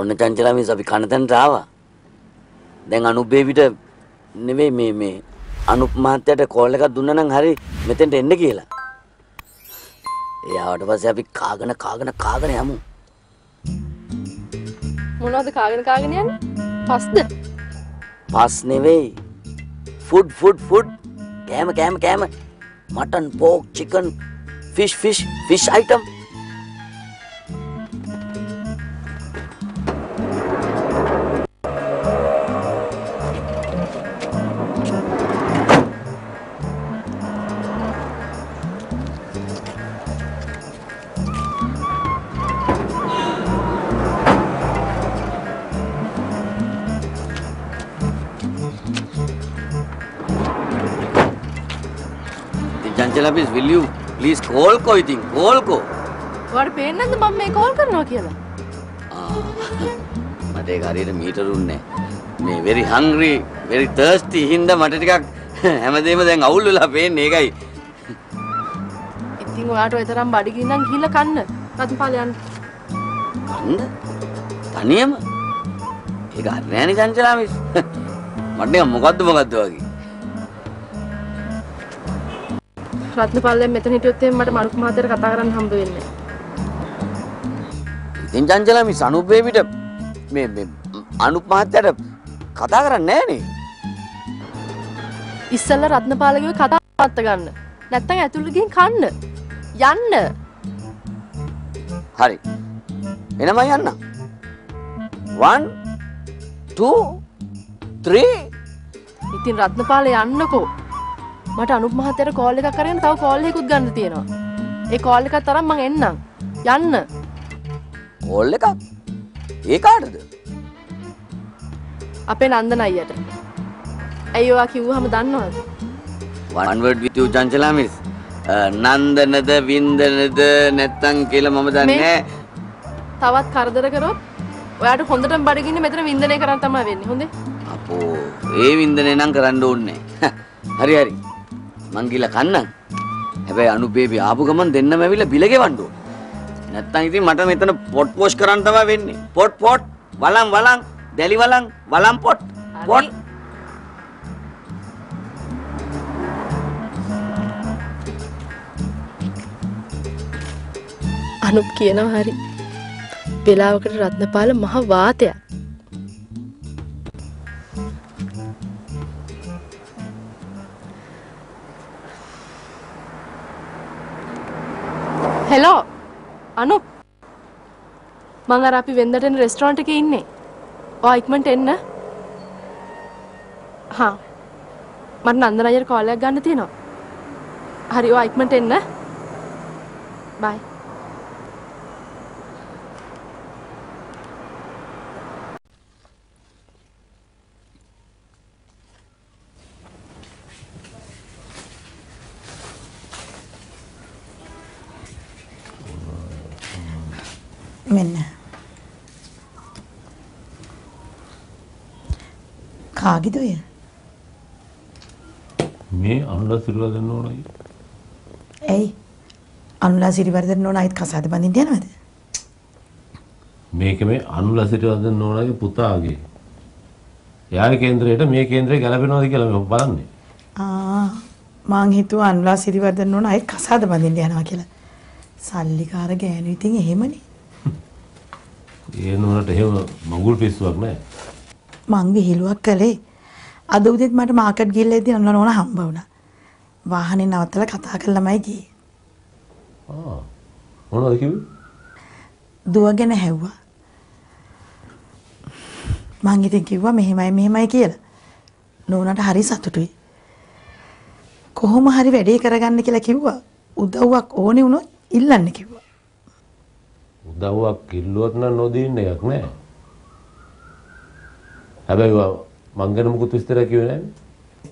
ඔන්න චංචලා මිස් අපි කනතෙන්ට ආවා. දැන් අනුබේවිට නෙවෙයි මේ අනුප මහත්තයාට කෝල් එකක් දුන්නා නම් හරි මෙතෙන්ට එන්න කියලා. එයාට පස්සේ අපි කාගෙන යමු. මොනවද කාගෙන යන්නේ? පස්ද? පස් නෙවෙයි. ෆුඩ් කෑම mutton pork chicken fish item. Please, will you please call ko iting call ko what pain nanda mama call karnawa kiyala mate gariyata meter unne me very hungry very thirsty hinda mata tikak hemadeema den awul wela penne ekai iting oyata oy taram badi ginnan gihilla kanna rathupalayan kanna taniyama eka hariyani Chanchala miss mata nika mokadda wage Ratna Palya metan hitiyot ema mata Maruku mahatayata katha karanna hamba wenna. Ithin Chanchala miss Anup bewita me Anup mahatayata katha karanne naha ne. Issalla Ratna Palyagewe katha patta ganna. Naththam athulata gihin kanna. Yanna. Hari. Enama yanna. 1 2 3 Ithin Ratna Palya yannako. මට අනුප මහත්තයාට call එකක් කරගෙන තව call එකකුත් ගන්න තියෙනවා. ඒ call එකක් තරම් මං එන්නම්. යන්න. කෝල් එකක්? ඒ කාටද? අපේ නන්දන අයියට. ඇයි ඔයා කිව්වහම දන්නවද? One word with you Chanchala miss. නන්දනද වින්දනද නැත්තම් කියලා මම දන්නේ නැහැ. තවත් කරදර කරොත් ඔයාට හොඳටම බඩගින්නේ මෙතන වින්දනය කරන් තමයි වෙන්නේ. හොඳේ? අපෝ ඒ වින්දනය නම් කරන්න ඕනේ නැහැ. හරි හරි. මංගිලා කන්නම්. හැබැයි අනු බේබි ආපු ගමන් දෙන්නම ඇවිල්ලා බිල ගෙවන්න ඕන. නැත්තම් ඉතින් මට මෙතන පොට් පොෂ් කරන්න තමයි වෙන්නේ. පොට් වලන් දැලි වලන් පොට්. අනුප් කියනවා හරි. වෙලාවකට රත්නපාල මහ වාතයක්. Hello, Anup. මං අර අපි වෙන්දට යන රෙස්ටුරන්ට් එකේ ඉන්නේ. ඔයා ඉක්මනට එන්න. හා. මට නන්දන අයියට කෝල් එකක් ගන්න තියෙනවා. හරි, ඔයා ඉක්මනට එන්න. බයි. මෙන්න කාගේද ඔය මේ අනුලා සිරිවර්ධන නෝනායි ඇයි අනුලා සිරිවර්ධන නෝනායිත් කසාද බඳින්න යනවද මේක මේ අනුලා සිරිවර්ධන නෝනාගේ පුතාගේ එයාගේ කේන්දරයට මේ කේන්දරේ ගැලපෙනවද කියලා මම බලන්නේ මං හිතුවා අනුලා සිරිවර්ධන නෝනායිත් කසාද බඳින්න යනවා කියලා සල්ලිකාර ගෑනු ඉතින් එහෙමනේ ඒ නෝනට එහෙම මඟුල් පිස්සුවක් නෑ. මං විහිළුවක් කළේ. අද උදේත් මට මාකට් ගිහිල්ලාදී අන්න නෝන හම්බ වුණා. වාහනේ නවත්තලා කතා කරලාමයි ගියේ. ආ. මොනවද කිව්වේ? දුවගෙන හැව්වා. මං ඉතින් කිව්වා මෙහෙමයි කියලා. නෝනට හරි සතුටුයි. කොහොම හරි වැඩේ කරගන්න කියලා කිව්වා. උදව්වක් ඕනේ වුණොත් ඉල්ලන්න කිව්වා. උදව්වක් කිල්ලුවත් නම් නොදීන්න එකක් නෑ. හැබැයි මං ගැන මොකුත් විස්තර කිව්වේ නෑනේ.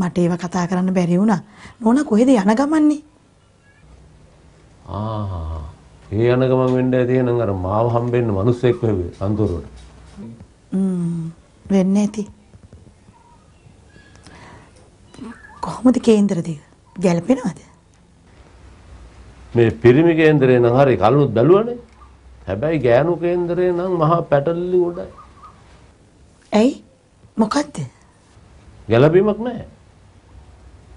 මට ඒව කතා කරන්න බැරි වුණා. නෝනා කොහෙද යන ගමන්නේ? ආහ්. ඒ යන ගමන් වෙන්න ඇති එහෙනම් අර මාව හම්බෙන්න මිනිස්සෙක් වෙවි අන්තරුවට. වෙන්න ඇති. කොහොමද කේන්දර දෙක? ගැලපෙනවද? මේ පිරිමි කේන්දරේ නම් හරි කලුත් බැලුවනේ හැබැයි ගෑනු කේන්දරේ නම් මහා පැටලලි ගොඩයි. ඇයි? මොකද්ද? ගැළපීමක් නැහැ.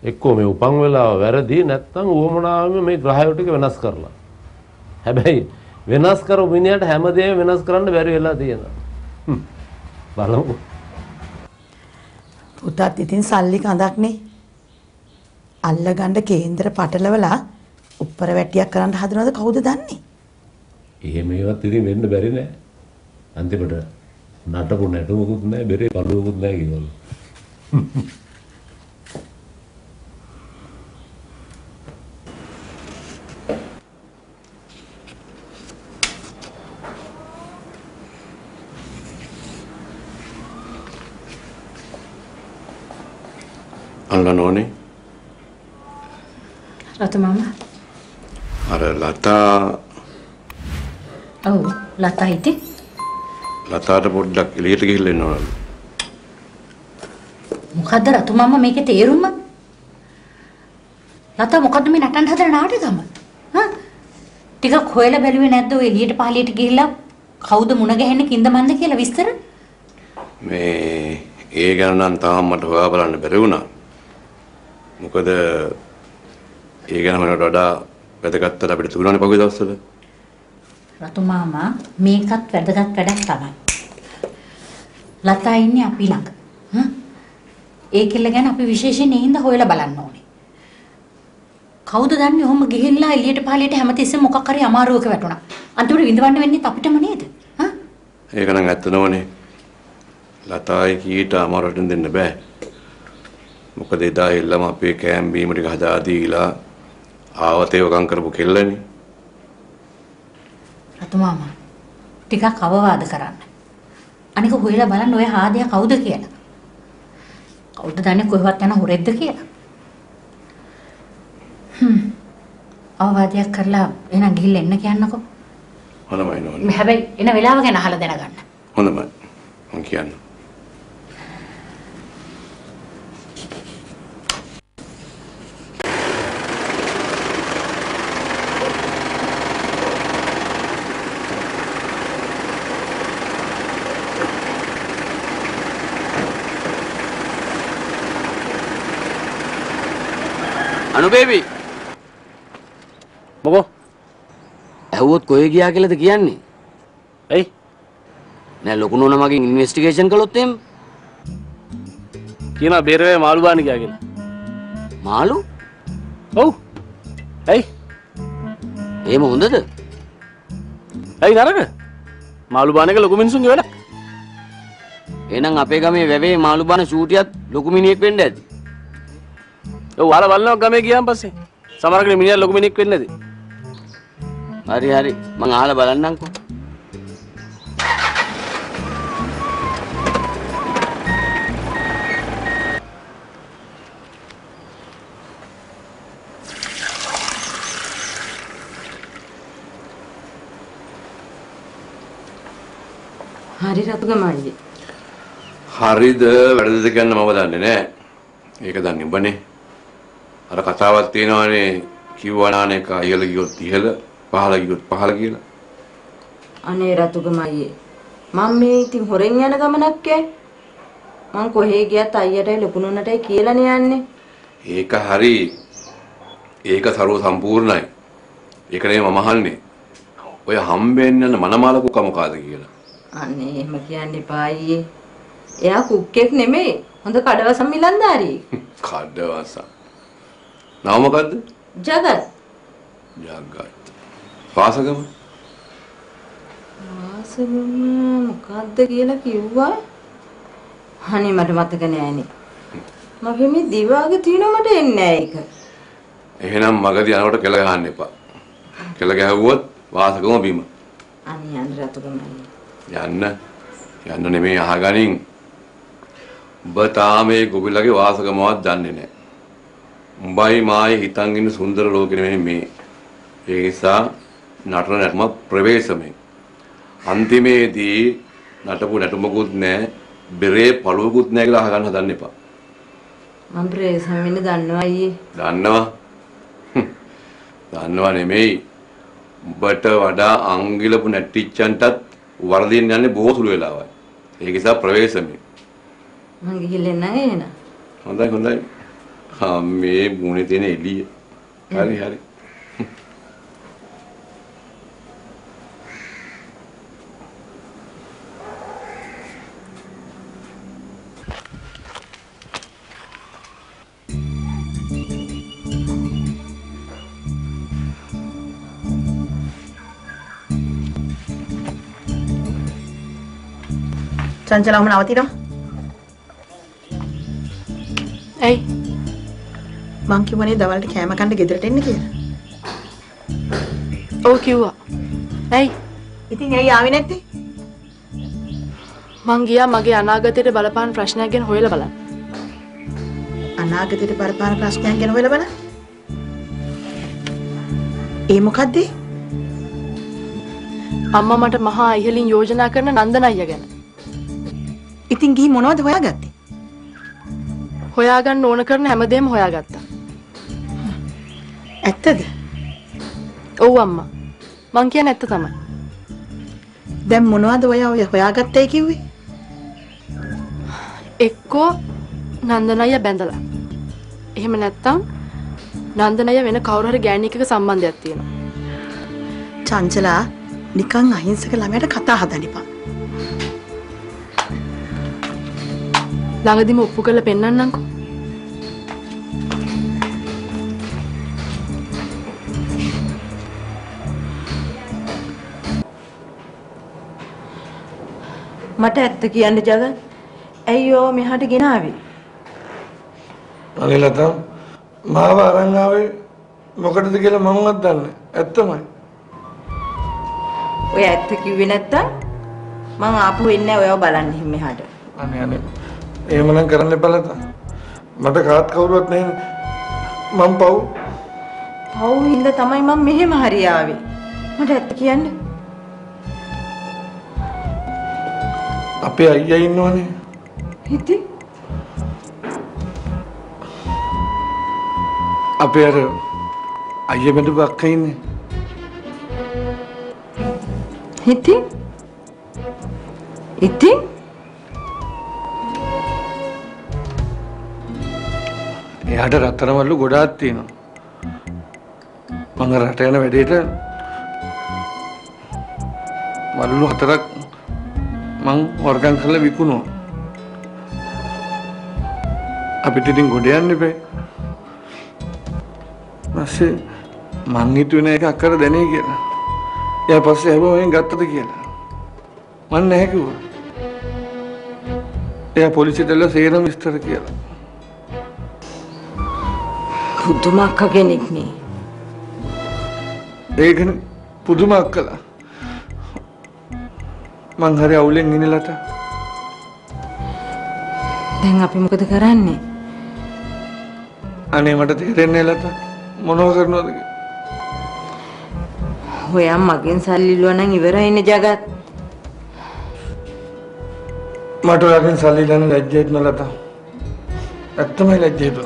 එක්කෝ මේ උපන් වෙලාව වැරදි නැත්නම් උවමනාවෙම මේ ග්‍රහයෝ ටික වෙනස් කරලා. හැබැයි වෙනස් කරපු මිනිහට හැමදේම වෙනස් කරන්න බැරි වෙලා තියෙනවා. බලමු. පුතාත් ඉතින් සල්ලි කඳක්නේ. අල්ලගන්න කේන්දර පටලවලා උප්පර වැටියක් කරන්න හදනවද කවුද දන්නේ? එහෙම ඒවත් ඉතින් වෙන්න බැරි නෑ. අන්තිමට නටපු නැටුමකුත් නෑ, බෙරේ පළුවකුත් නෑ කියවලු. අල්ලනෝනේ. Rata mama. Ada Lata. Oh, Lata itu? Lata ada bodak lihat gila nol. Mukadar atau mama make itu rumah? Lata mukadar mina tan hadar naade gama, ha? Tiga khoyla belu ini itu lihat pahalit gila, kau itu muna gehne kinda mande kila bister? Me, ega nantah matwa balan beruna. Mukadar Iya kan, mereka ada pedagang terhadap itu. Kurang apa gitu asal? Ratu mama, mereka pedagang sama. Lata ini apa hilang? Hah? Ekilagan apa khususnya ini indah hoyla balan noni. Kau tuh dan mihom gihilla lihat pahalit hemati sese muka karya amaru ke betona. Antum udah bintuan ini tapi temani itu, hah? Iya kan nggak tahu noni. Lata ini kita amaru itu dengan beh. Muka deh dah hilang apa kembi mereka jadi hilang. ආවතේ වගන් කරපු කෙල්ලනේ රතු මාමා ටිකක් අවවාද කරන්න අනික හොයලා බලන්න ඔය හාදියා කවුද කියලා කවුද දන්නේ කොහෙවත් යන හොරෙද්ද කියලා අවවාදයක් කරලා එහෙනම් ගිහිල්ලා එන්න කියන්නකෝ හොඳමයි නෝනේ හැබැයි එන වෙලාව ගැන අහලා දැනගන්න හොඳමයි මම කියන්න Anu baby, mau? Aku tuh kayaknya akhirnya tuh kian nih. Eh? Nah, lokunu nama kita investigation kalau tim. Kena berwe malu bani akhirnya. Malu? Oh? Eh? Eh mau undur tuh? Eh nara kan? Malu bani kalau lokumin sungi mana? Enang apa kami berwe malu bani shootiyat lokumin ini pendet. तो वाला वाला कम है कि हम बसे समारोह के मिनिया लोग भी नहीं करने दे हरी हरी मंगाला बालन ना को हरी रात का मारी हरी द वैरायटी के अंदर मावा दाने ने एक दाने बने අර කතාවක් තියෙනවානේ කිව්වනානේ කයල ගියොත් ඉහළ පහළ ගියොත් පහළ කියලා. අනේ රතුගම අයියේ මම මේ ඉතින් හොරෙන් යන ගමනක් ඈ. මං කොහේ ගියත් අයියටයි ලොකුණුන්නටයි කියලානේ යන්නේ. ඒක හරි. ඒක ਸਰව සම්පූර්ණයි. ඒක නෙමෙයි මම අහන්නේ. ඔය හම්බෙන්න යන මනමාල කුක්ක මොකද කියලා. අනේ එහෙම කියන්න එපා අයියේ. එයා කුක්කෙක් නෙමෙයි. හොඳ කඩවසම් මිලන්දාරියෙක්. කඩවසම් नाम මොකද්ද? ජගත්. ජගත්. පාසගම. පාසගම මොකද්ද කියලා කිව්වා? අනේ මට මතක නෑනේ. මගේ මේ දිවාගේ තියෙනවා මට එන්නේ නෑ ඒක. එහෙනම් මගදී අනකට කෙල ගහන්න එපා. කෙල ගැහුවොත් පාසගම බීම. අනේ යන්න රතුගම. යන්න. යන්න නෙමෙයි අහගනින්. ඔබ තාමේ ගොබිලගේ වාසගමවත් දන්නේ නෑ. Mumbai mai hitang ini sundar log ini memang Esa nataran atma pravesame. Anti me di natapu natumagudne bere palugudne gila hagan hadan nipa. Pravesame ini danwa ini. Danwa? Danwa nih mei. ඔබට වඩා ආංගිල පුණටිච්චන්ටත් වරදින්න යන්නේ බොහෝ සුළු වෙලාවයි. ඒක නිසා ප්‍රවේශමේ මං ගිහිල්ලා නැහැ නේද? හොඳයි හොඳයි. ආ මේ මුණේ තියෙන එළිය. හරි හරි. Chantala mau nawati dong. Hey, bang kyu bani dawal di kayama kan di gedretin nih kira. Oh kyu ah. Hey, itu nyai awi nanti. Mangia magi anagatir balapan prashna gen hoyla balan. Anagatir balapan prashna gen hoyla balan. Mukaddi. Amma mata maha ihelin yojana karna nandana iya gen. ඉතින් ගිහි මොනවද හොයාගත්තේ? හොයාගන්න ඕන කරන හැමදේම හොයාගත්තා. ඇත්තද? ඔව් අම්මා. මං කියන්නේ ඇත්ත තමයි. දැන් මොනවද ඔය හොයාගත්තයි කිව්වේ? එක්කෝ නන්දනය බැඳලා. එහෙම නැත්තම් නන්දනය වෙන කවුරු හරි ගෑණියෙක් එක්ක සම්බන්ධයක් තියෙනවා. චංචලා නිකන් අහිංසක ළමයට කතා හදන්නපා. ළඟදිම ඔප්පු කරලා පෙන්නන්නම්කෝ. මට ඇත්ත කියන්න ජගන්. ඇයියෝ මෙහාට ගෙනාවේ? බලලතම් මාව අරන් ආවේ මොකටද කියලා මමවත් දන්නේ නැහැ. ඇත්තමයි. ඔය ඇත්ත කිව්වේ නැත්තම් මම ආපහු එන්නේ නැහැ ඔයාව බලන්න හිම් මෙහාට. අනේ අනේ එහෙමනම් කරන්න එපා ලතා. මට කාත් කවුරුවත් නැහැ. මම පව්. පව් හින්දා තමයි මම මෙහෙම හරි ආවේ. මට ඇත්ත කියන්න. අපේ අයියා ඉන්නවනේ. ඉතින් අපේ අයියා බඳු බක්ක ඉන්නේ. ඉතින් එයාට රත්තරන්වලු ගොඩාක් තියෙනවා. මම රට යන වැඩේට වලලු 4ක් මං වර්ගම් කරලා විකුණුවා. අපිට ඉතින් ගොඩ යන්න බෑ. ඊපස්සේ මං හිතුවේ නෑ ඒක අක්කට දැනේ කියලා. ඊට පස්සේ හැබැයි මම ගත්තද කියලා. මං නැහැ කිව්වා. එයා පොලිසියට ගිහලා සේරම විස්තර කියලා. පුදුම අක්ක කෙනෙක් නේ. ඒකනේ පුදුම අක්කලා. මං හරි අවුලෙන් ඉන්නේ ලතා. දැන් අපි මොකද කරන්නේ? අනේ මට තේරෙන්නේ ලතා. මොනව කරනවද කියලා. ඔයා මගෙන් සල්ලි ඉල්ලුවා නම් ඉවරයි නේ ජගත්. මට ඔයාගෙන් සල්ලි ඉල්ලන්න ලැජ්ජයි නේ ලතා. ඇත්තමයි ලැජ්ජයි බං.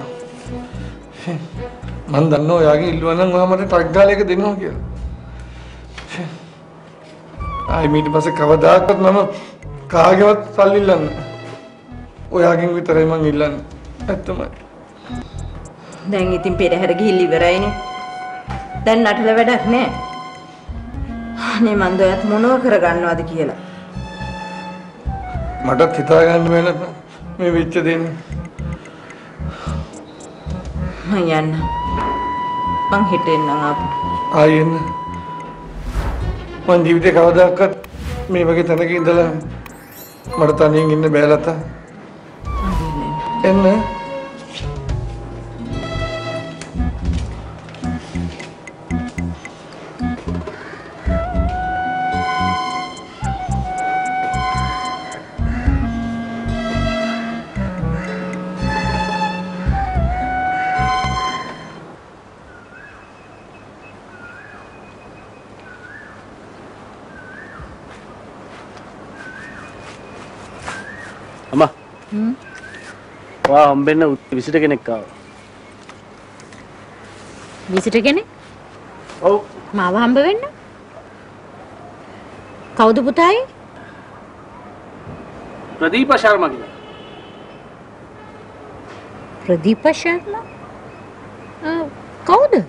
මන් දන්නවා ඔයාගෙන් ඉල්ලුවා නම් ඔයා මට ටක් ගාලා එක දෙනවා කියලා. ආයි මීට පස්සේ කවදාකවත් මම කාගේවත් සල්ලි ඉල්ලන්නේ නැහැ. ඔයාගෙන් විතරයි මං ඉල්ලන්නේ. ඇත්තමයි. දැන් ඉතින් පෙරහැර ගිහින් ඉවරයිනේ. දැන් නටල වැඩක් නැහැ. අනේ මන් දොයත් මොනව කරගන්නවද කියලා. මටත් හිතාගන්න බැහැ නේද මේ වෙච්ච දෙන්නේ. මං යන්න. මං හිට එන්න ආපහු. ආයෙ එන්න. මං ජීවිතේ කවදාකවත් මේ වගේ තැනක ඉඳලා මට තනියෙන් ඉන්න බෑ ලතා. එන්න. Wah, ambil na visit again kau. Visit again? Oh, mau ambil na? Kavadu putai? Pradeepa Sharma gila. Pradeepa Sharma? Kavadu?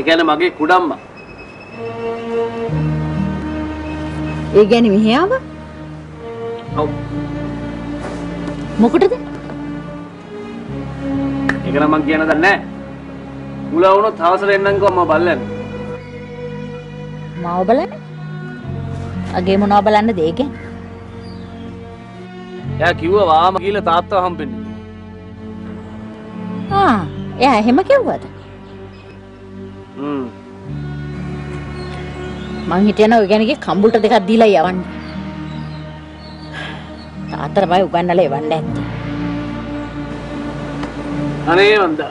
Egane mage kudamma. Egane mihiyawa? Aw. Mokotade? Egana man kiyanna danne. Ula unoth hawasara ennanko amma ballanne. Mau balan? Age monawa balanne deke? Ya kiwwa wama gila taatta ham pinne. Ah, ya hema kiwwada. Man hitiyana oy ganege kambulta dekak dila yawanne. Taatta bay ugannala ewanne aththi. Ane wanda.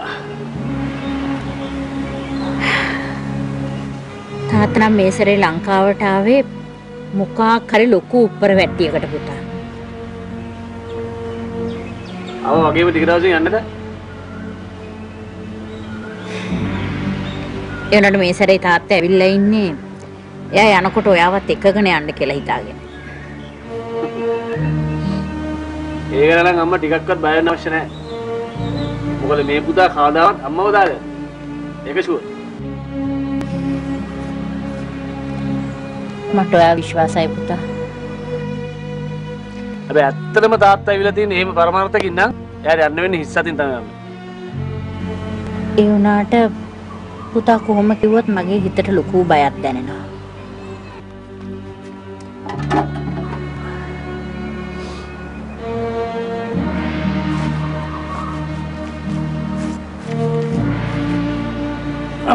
තාත්තා මේ සැරේ ලංකාවට ආවේ මොකක් හරි ලොකු උඩරවැට්ටියකට පුතා. ආව වගේම ටික දවසකින් යන්නද? එනකොට මේ සැරේ තාත්තා ඇවිල්ලා ඉන්නේ. එයා යනකොට ඔයාවත් එකගෙන යන්න කියලා හිතාගෙන. ඒක නනම් අම්මා ටිකක්වත් බය වෙන්න අවශ්‍ය නැහැ. මොකද මේ පුතා කාදාවත් අම්මව දාගන්න. ඒක ෂුවර්. මට ඔයා විශ්වාසයි පුතා. හැබැයි ඇත්තටම තාත්තා ඇවිල්ලා තියෙන එහෙම පරමාර්ථකින් නම් එයාට යන්න වෙන්නේ හිස් අතින් තමයි. ඒ වුණාට පුතා කොහොම කිව්වත් මගේ හිතට ලොකු බයක් දැනෙනවා.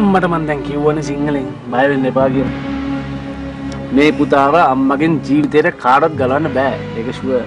අම්මට මම දැන් කිව්වනේ සිංහලෙන් බය වෙන්න එපා කියලා. මේ පුතාව අම්මගෙන් ජීවිතේට කාටවත් ගලවන්න බෑ. ඒක ෂුවර්.